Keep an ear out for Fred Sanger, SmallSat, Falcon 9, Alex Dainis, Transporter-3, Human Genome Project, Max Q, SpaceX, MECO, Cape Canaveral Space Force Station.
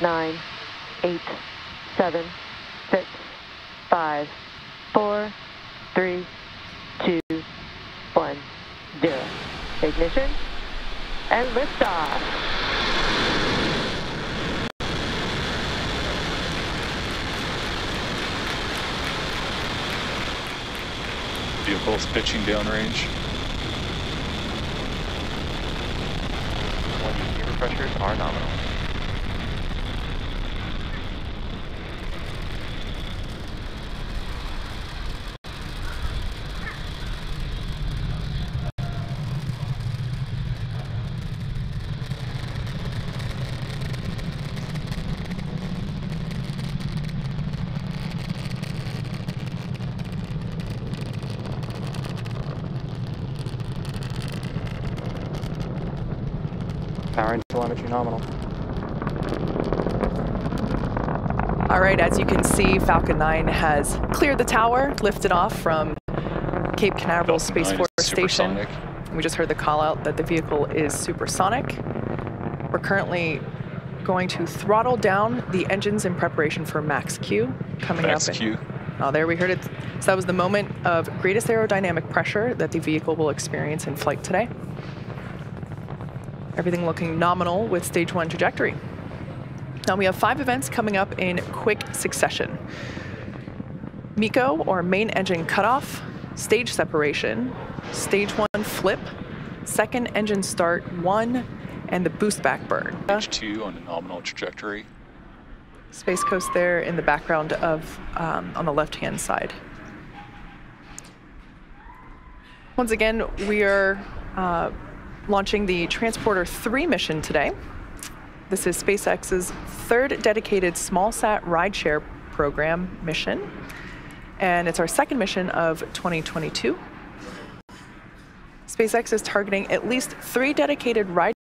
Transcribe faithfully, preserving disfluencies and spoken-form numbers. nine, eight, seven, six, five, four, three, two, one, zero. Ignition and liftoff. Vehicles pitching downrange. one two fever pressures are nominal. Power and telemetry nominal. All right, as you can see, Falcon nine has cleared the tower, lifted off from Cape Canaveral Space Force Station. We just heard the call out that the vehicle is supersonic. We're currently going to throttle down the engines in preparation for Max Q coming up. Max Q. Oh, there we heard it. So that was the moment of greatest aerodynamic pressure that the vehicle will experience in flight today. Everything looking nominal with stage one trajectory. Now we have five events coming up in quick succession. MECO, or main engine cutoff, stage separation, stage one flip, second engine start one, and the boost back burn. Stage two on a nominal trajectory. Space Coast there in the background of, um, on the left-hand side. Once again, we are uh, launching the Transporter three mission today. This is SpaceX's third dedicated SmallSat rideshare program mission, and it's our second mission of twenty twenty-two. SpaceX is targeting at least three dedicated rideshare